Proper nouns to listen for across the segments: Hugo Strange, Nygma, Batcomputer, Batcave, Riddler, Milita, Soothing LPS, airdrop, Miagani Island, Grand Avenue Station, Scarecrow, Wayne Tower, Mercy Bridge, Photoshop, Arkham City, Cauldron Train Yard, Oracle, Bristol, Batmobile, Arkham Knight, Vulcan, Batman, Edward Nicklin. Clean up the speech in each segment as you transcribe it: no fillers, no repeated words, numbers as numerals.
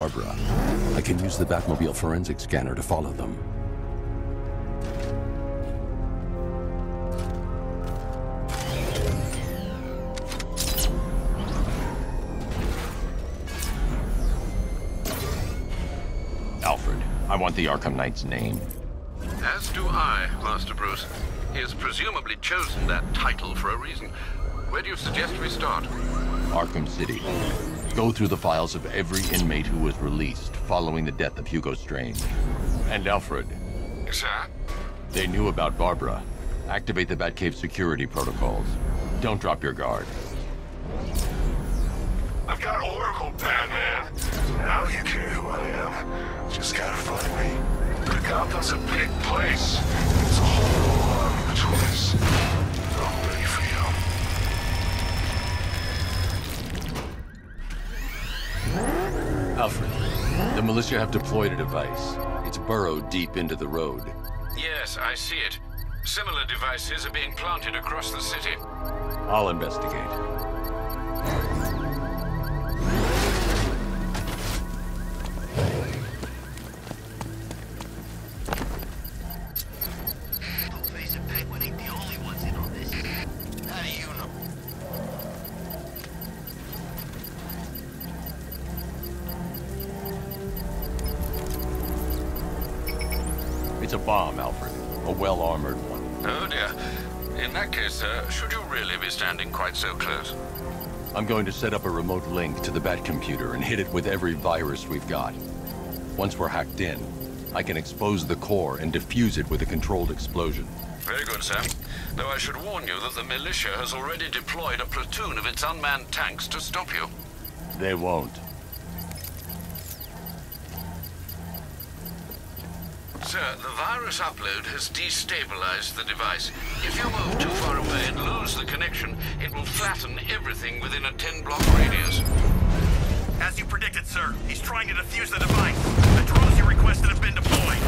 Barbara. I can use the Batmobile forensic scanner to follow them. Alfred, I want the Arkham Knight's name. As do I, Master Bruce. He has presumably chosen that title for a reason. Where do you suggest we start? Arkham City. Go through the files of every inmate who was released following the death of Hugo Strange. And Alfred. Yes, sir? They knew about Barbara. Activate the Batcave security protocols. Don't drop your guard. I've got Oracle, Batman. Now you care who I am. Just gotta find me. But Gotham's a big place. It's a whole lot of choice. I'm ready for you. Alfred, the militia have deployed a device. It's burrowed deep into the road. Yes, I see it. Similar devices are being planted across the city. I'll investigate. Two-Face and Penguin ain't the only ones in on this. How do you know? It's a bomb, Alfred. A well-armored one. Oh, dear. In that case, sir, should you really be standing quite so close? I'm going to set up a remote link to the Batcomputer and hit it with every virus we've got. Once we're hacked in, I can expose the core and defuse it with a controlled explosion. Very good, sir. Though I should warn you that the militia has already deployed a platoon of its unmanned tanks to stop you. They won't. Sir, the virus upload has destabilized the device. If you move too far away and lose the connection, it will flatten everything within a 10-block radius. As you predicted, sir, he's trying to defuse the device. The drones you requested have been deployed.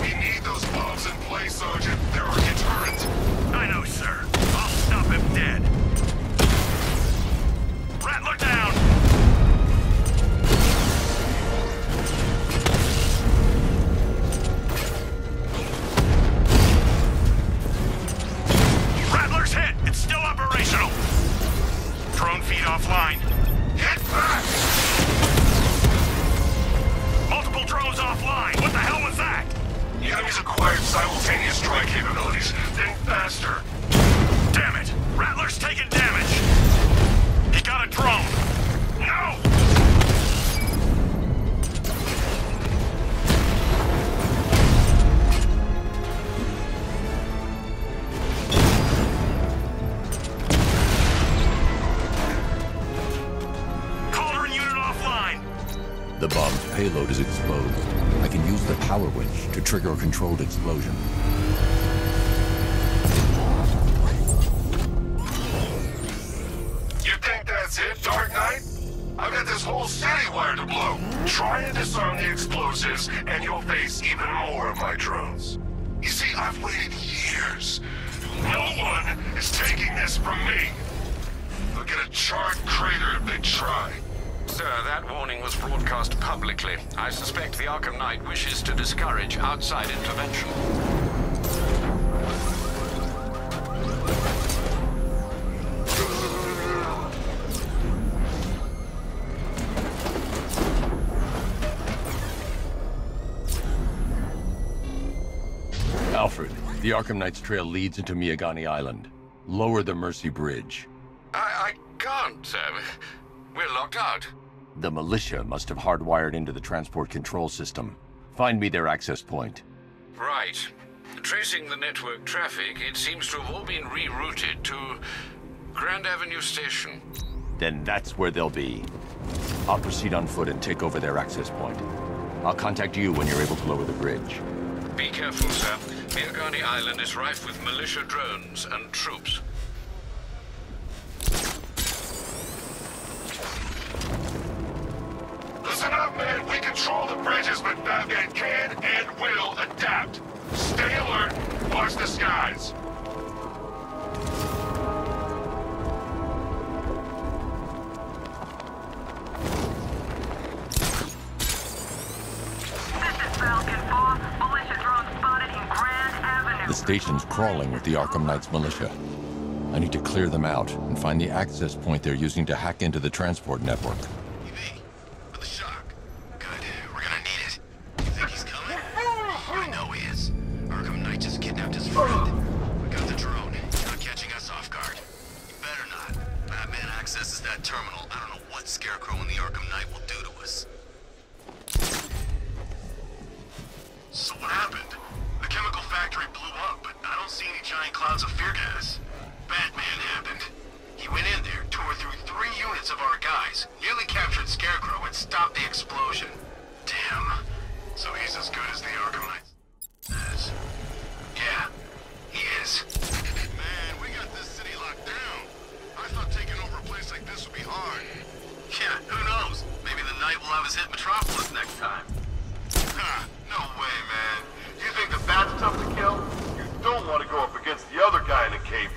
We need those bombs in place, Sergeant. They're our deterrent. I know, sir. I'll stop him dead. Rattler down! Offline. Hit back! Multiple drones offline. What the hell was that? The enemy's acquired simultaneous strike capabilities. Think faster. Damn it! Rattler's taking damage. He got a drone. No! The bomb's payload is exposed. I can use the power winch to trigger a controlled explosion. You think that's it, Dark Knight? I've got this whole city wired to blow. Try and disarm the explosives, and you'll face even more of my drones. You see, I've waited years. No one is taking this from me. They'll get a charred crater if they try. Sir, that warning was broadcast publicly. I suspect the Arkham Knight wishes to discourage outside intervention. Alfred, the Arkham Knight's trail leads into Miagani Island. Lower the Mercy Bridge. I can't, sir. We're locked out. The militia must have hardwired into the transport control system. Find me their access point. Right. Tracing the network traffic, it seems to have all been rerouted to Grand Avenue Station. Then that's where they'll be. I'll proceed on foot and take over their access point. I'll contact you when you're able to lower the bridge. Be careful, sir. Miagani Island is rife with militia drones and troops. Listen up, man! We control the bridges, but Batman can and will adapt! Stay alert! Watch the skies! The station's crawling with the Arkham Knight's militia. I need to clear them out and find the access point they're using to hack into the transport network. EV, for the shock. Good, we're gonna need it. You think he's coming? I know he is. Arkham Knight just kidnapped his friend. We got the drone. He's not catching us off guard. You better not. Batman accesses that terminal. I don't know what Scarecrow and the Arkham Knight will do to us. So what happened? The chemical factory blew up, but I don't see any giant clouds of fear gas. Batman happened. He went in there, tore through 3 units of our guys, nearly captured Scarecrow, and stopped the explosion. Damn. So he's as good as the Arkham Knight is. Yeah, he is. Man, we got this city locked down. I thought taking over a place like this would be hard. Yeah, who knows? Maybe the Knight will have us hit Metropolis next time. Huh, no way, man. You think the Bat's tough to kill? You don't want to go up against the other guy in a cape.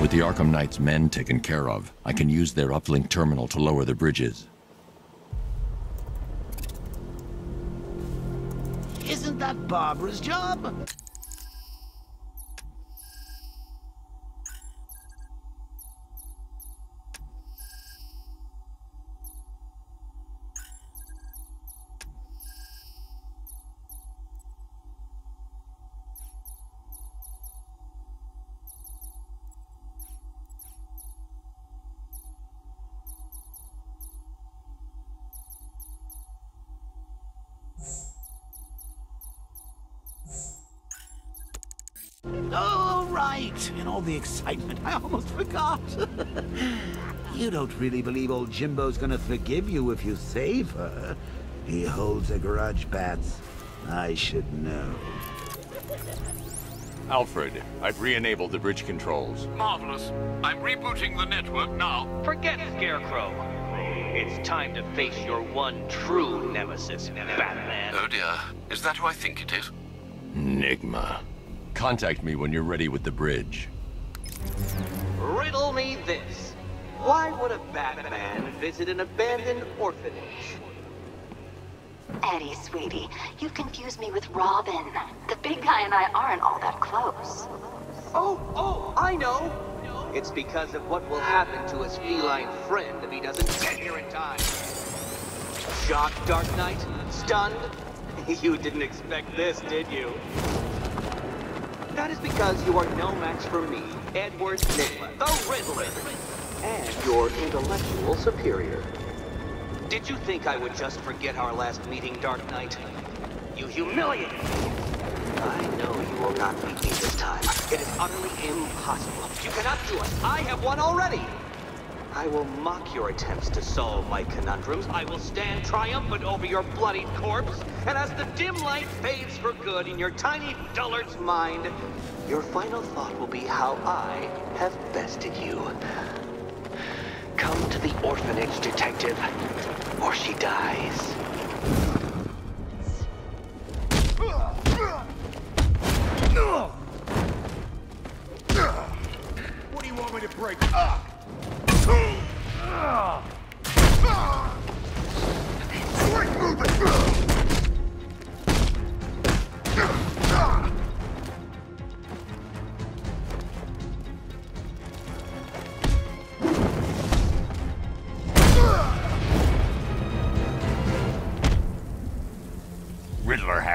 With the Arkham Knight's men taken care of, I can use their uplink terminal to lower the bridges. Isn't that Barbara's job? In all the excitement, I almost forgot. You don't really believe old Jimbo's gonna forgive you if you save her. He holds a grudge, Bats. I should know. Alfred, I've re-enabled the bridge controls. Marvelous. I'm rebooting the network now. Forget Scarecrow. It's time to face your one true nemesis, Batman. Oh dear. Is that who I think it is? Nygma. Contact me when you're ready with the bridge. Riddle me this. Why would a Batman visit an abandoned orphanage? Eddie, sweetie, you confuse me with Robin. The big guy and I aren't all that close. Oh, I know. It's because of what will happen to his feline friend if he doesn't get here in time. Shocked, Dark Knight? Stunned? You didn't expect this, did you? That is because you are no match for me, Edward Nicklin, the Riddler, and your intellectual superior. Did you think I would just forget our last meeting, Dark Knight? You humiliated me! I know you will not beat me this time. It is utterly impossible. You cannot do it. I have won already! I will mock your attempts to solve my conundrums. I will stand triumphant over your bloodied corpse. And as the dim light fades for good in your tiny dullard's mind, your final thought will be how I have bested you. Come to the orphanage, detective, or she dies. What do you want me to break up? Ah!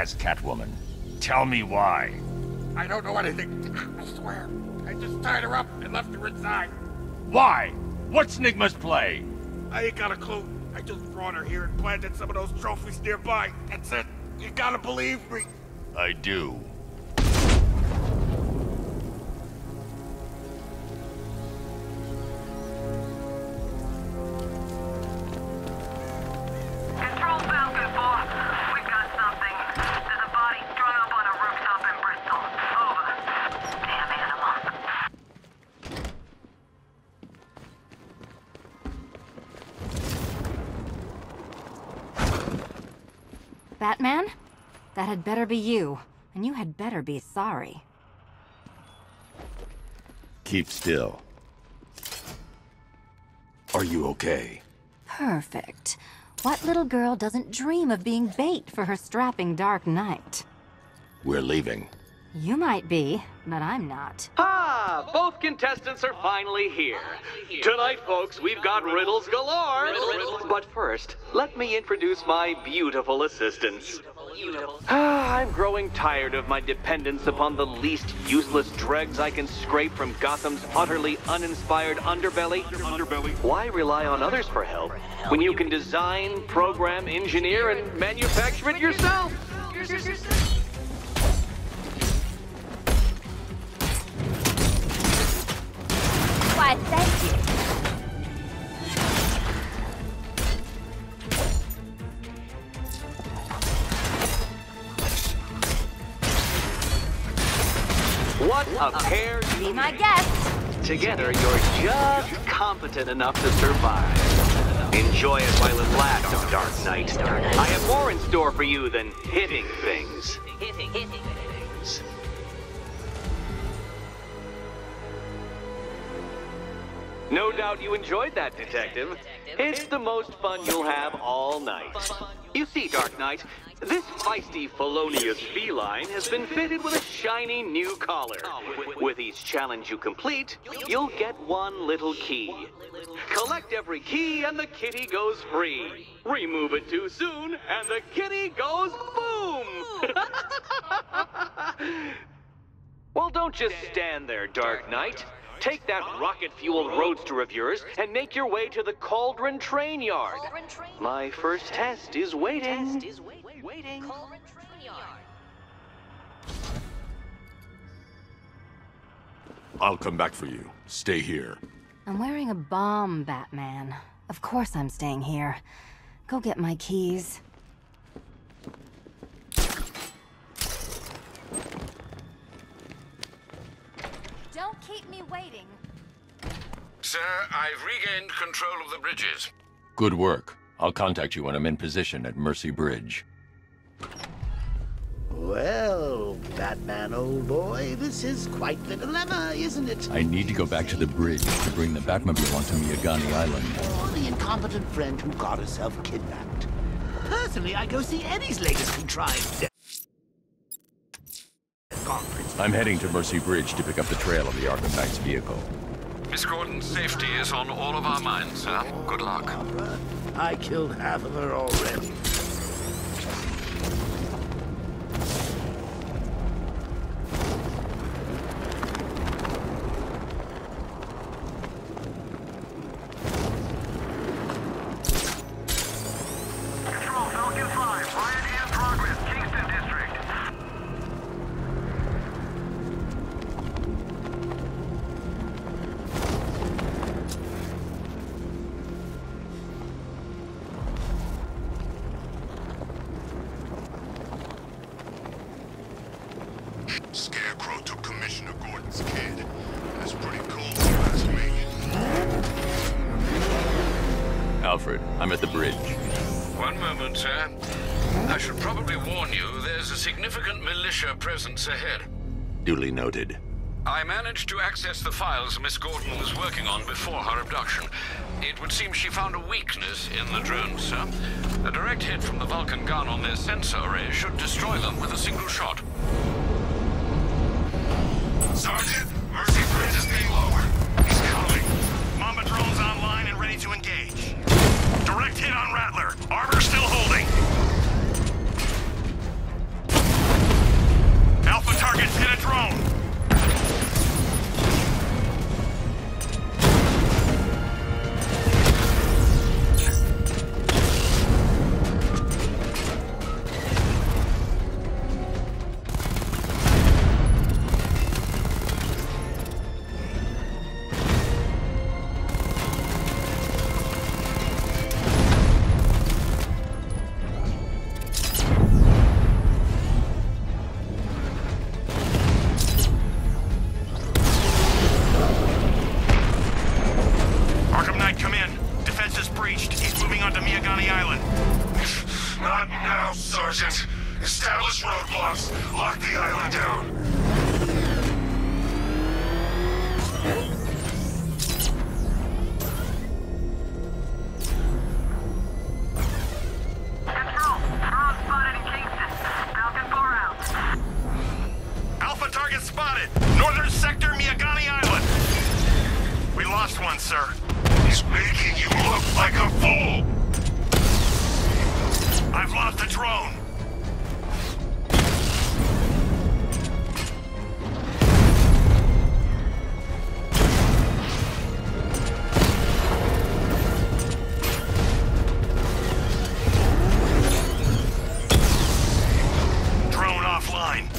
as Catwoman. Tell me why. I don't know anything. I swear. I just tied her up and left her inside. Why? What's Nygma's play? I ain't got a clue. I just brought her here and planted some of those trophies nearby. That's it. You gotta believe me. I do. Control Vulcan, boss. We've got something. There's a body strung up on a rooftop in Bristol. Over. Damn animal. Batman? That had better be you, and you had better be sorry. Keep still. Are you okay? Perfect. What little girl doesn't dream of being bait for her strapping dark knight? We're leaving. You might be, but I'm not. Ah, both contestants are finally here. Tonight, folks, we've got riddles galore. But first, let me introduce my beautiful assistants. I'm growing tired of my dependence upon the least useless dregs I can scrape from Gotham's utterly uninspired underbelly. Why rely on others for help when you can design, program, engineer, and manufacture it yourself? Why, thank you. What a pair you be my guest. Together, you're just competent enough to survive. Enjoy it while it lasts, Dark Knight. I have more in store for you than hitting things. No doubt you enjoyed that, Detective. It's the most fun you'll have all night. You see, Dark Knight, this feisty, felonious feline has been fitted with a shiny new collar. With each challenge you complete, you'll get one little key. Collect every key and the kitty goes free. Remove it too soon and the kitty goes boom! Well, don't just stand there, Dark Knight. Take that rocket-fueled roadster of yours and make your way to the Cauldron Train Yard. My first test is waiting. Cauldron Train Yard. I'll come back for you. Stay here. I'm wearing a bomb, Batman. Of course I'm staying here. Go get my keys. Don't keep me waiting. Sir, I've regained control of the bridges. Good work. I'll contact you when I'm in position at Mercy Bridge. Well, Batman, old boy, this is quite the dilemma, isn't it? I need to go back to the bridge to bring the Batmobile onto Miagani Island. Or the incompetent friend who got herself kidnapped. Personally, I go see Eddie's latest contrived conference. I'm heading to Mercy Bridge to pick up the trail of the Arkham Knight's vehicle. Miss Gordon's safety is on all of our minds, sir. Good luck. I killed half of her already. Scarecrow took Commissioner Gordon's kid. That's pretty cool for last week. Alfred, I'm at the bridge. One moment, sir. I should probably warn you, there's a significant militia presence ahead. Duly noted. I managed to access the files Miss Gordon was working on before her abduction. It would seem she found a weakness in the drones, sir. A direct hit from the Vulcan gun on their sensor array should destroy them with a single shot. Sergeant, Mercy Bridge is being lowered. He's coming. Mamba drone's online and ready to engage. Direct hit on Rattler. Armor still holding. Sergeant! Establish roadblocks! Lock the island down! Control! Wrong spotted in Kingston. Falcon 4 out. Alpha target spotted! Northern sector, Miagani Island! We lost one, sir. He's making you look like a fool! I've lost the drone! Drone offline.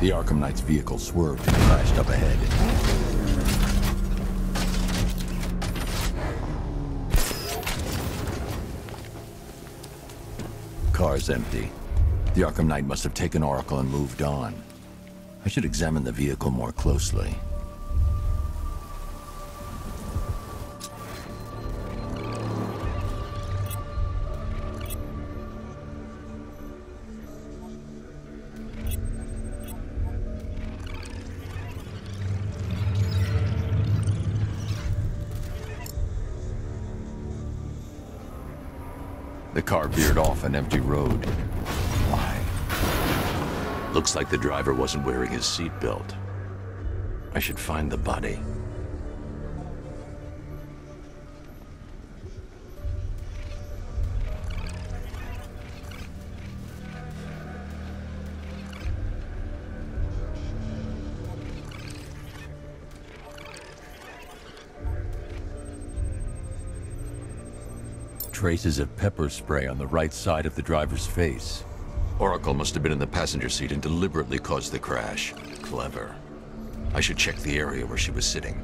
The Arkham Knight's vehicle swerved and crashed up ahead. Car's empty. The Arkham Knight must have taken Oracle and moved on. I should examine the vehicle more closely. The car veered off an empty road. Why? Looks like the driver wasn't wearing his seatbelt. I should find the body. Traces of pepper spray on the right side of the driver's face. Oracle must have been in the passenger seat and deliberately caused the crash. Clever. I should check the area where she was sitting.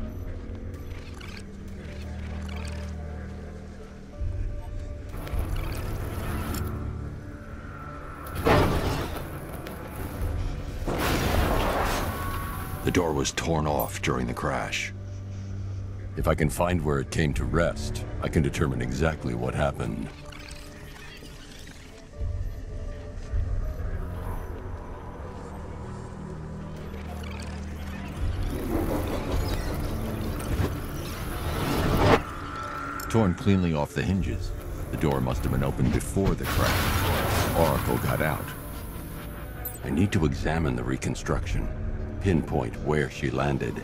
The door was torn off during the crash. If I can find where it came to rest, I can determine exactly what happened. Torn cleanly off the hinges. The door must have been opened before the crash. Oracle got out. I need to examine the reconstruction, pinpoint where she landed.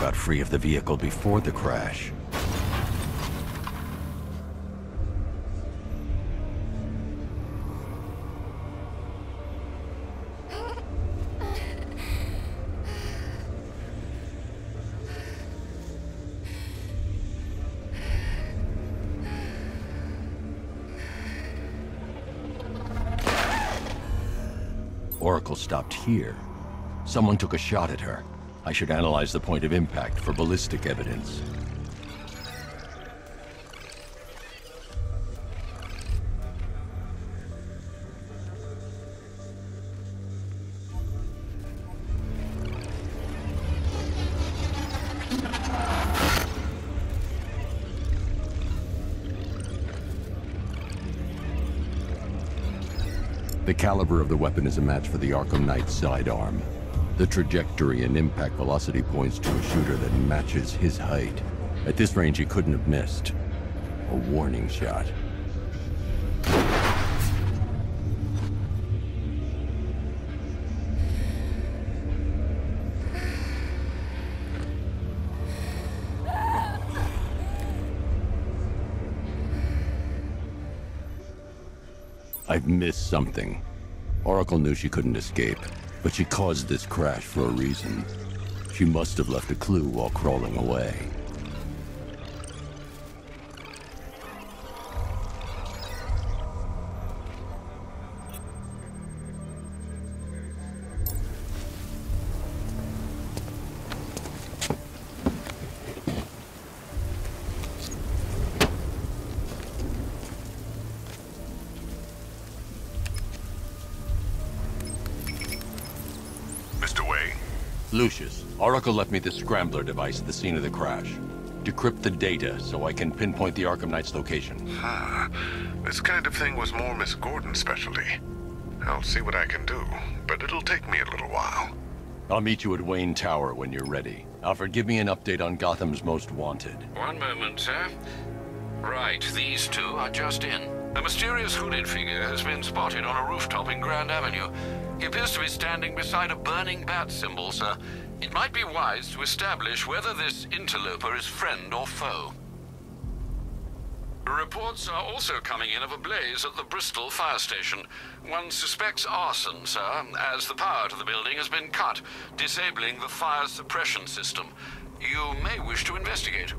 Got free of the vehicle before the crash. Oracle stopped here. Someone took a shot at her. I should analyze the point of impact for ballistic evidence. The caliber of the weapon is a match for the Arkham Knight's sidearm. The trajectory and impact velocity points to a shooter that matches his height. At this range, he couldn't have missed. A warning shot. I've missed something. Oracle knew she couldn't escape, but she caused this crash for a reason. She must have left a clue while crawling away. Lucius, Oracle left me the scrambler device at the scene of the crash. Decrypt the data so I can pinpoint the Arkham Knight's location. This kind of thing was more Miss Gordon's specialty. I'll see what I can do, but it'll take me a little while. I'll meet you at Wayne Tower when you're ready. Alfred, give me an update on Gotham's Most Wanted. One moment, sir. Right, these two are just in. A mysterious hooded figure has been spotted on a rooftop in Grand Avenue. He appears to be standing beside a burning bat symbol, sir. It might be wise to establish whether this interloper is friend or foe. Reports are also coming in of a blaze at the Bristol fire station. One suspects arson, sir, as the power to the building has been cut, disabling the fire suppression system. You may wish to investigate.